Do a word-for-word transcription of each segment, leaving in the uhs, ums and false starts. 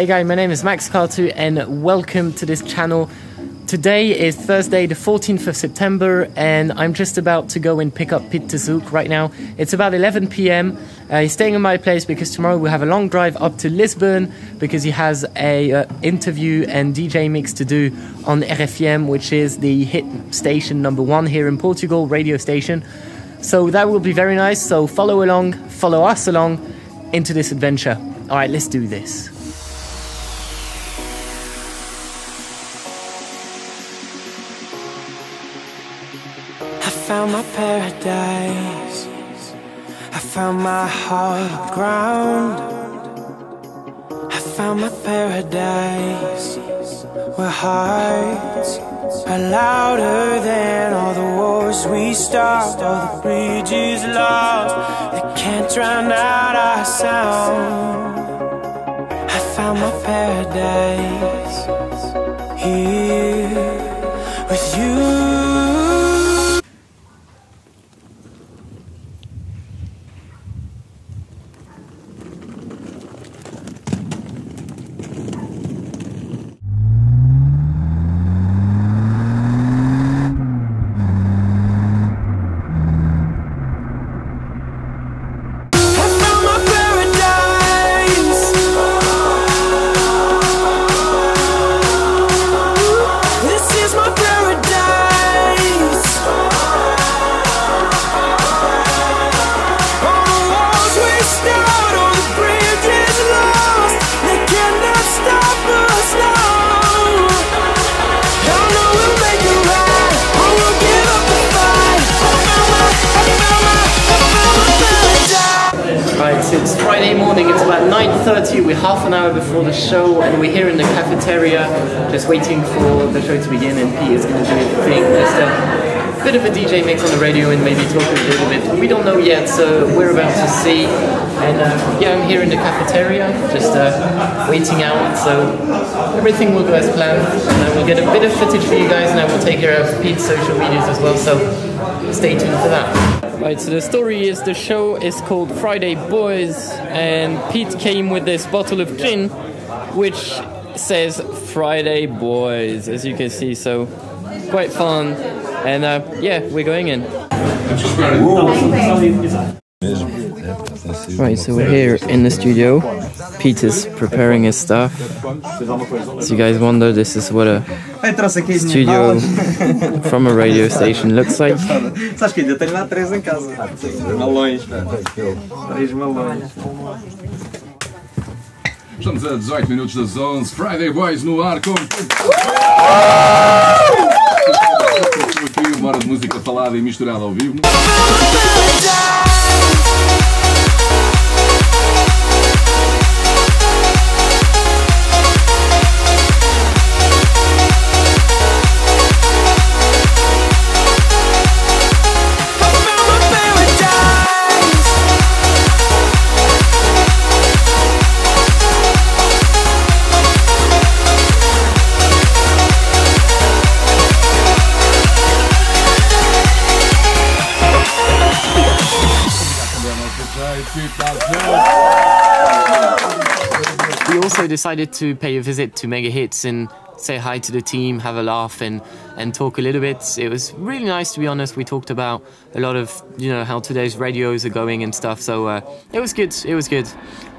Hey guys, my name is Max Cartoux and welcome to this channel. Today is Thursday the fourteenth of September and I'm just about to go and pick up Pete Tha Zouk right now. It's about eleven p m Uh, he's staying at my place because tomorrow we'll have a long drive up to Lisbon because he has a uh, interview and D J mix to do on R F M, which is the hit station number one here in Portugal, radio station. So that will be very nice, so follow along, follow us along into this adventure. Alright, let's do this. I found my paradise, I found my hard ground, I found my paradise, where hearts are louder than all the wars we start, all the bridges lost that can't drown out our sound. I found my paradise, here with you. It's Friday morning, it's about nine thirty, we're half an hour before the show and we're here in the cafeteria just waiting for the show to begin, and Pete is going to do his thing, just a bit of a D J mix on the radio and maybe talk a little bit. We don't know yet, so we're about to see, and uh, yeah, I'm here in the cafeteria just uh, waiting out, so everything will go as planned and I will get a bit of footage for you guys and I will take care of Pete's social medias as well, so stay tuned for that. Right, so the story is the show is called Friday Boys and Pete came with this bottle of gin which says Friday Boys, as you can see, so quite fun, and uh, yeah, we're going in. Right, so we're here in the studio, Pete is preparing his stuff. So you guys wonder, this is what a studio from a radio station looks like. Estamos a dezoito minutos das onze, Friday Boys no ar com... aqui uma hora de música falada e misturada ao vivo. We also decided to pay a visit to Mega Hits and say hi to the team, have a laugh and, and talk a little bit. It was really nice, to be honest. We talked about a lot of, you know, how today's radios are going and stuff, so uh, it was good, it was good.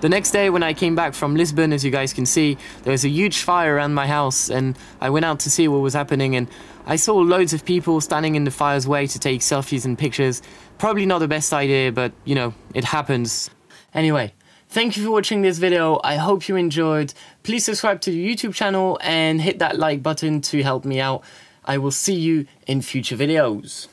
The next day when I came back from Lisbon, as you guys can see, there was a huge fire around my house and I went out to see what was happening and I saw loads of people standing in the fire's way to take selfies and pictures. Probably not the best idea, but you know, it happens. Anyway, thank you for watching this video, I hope you enjoyed. Please subscribe to the YouTube channel and hit that like button to help me out. I will see you in future videos.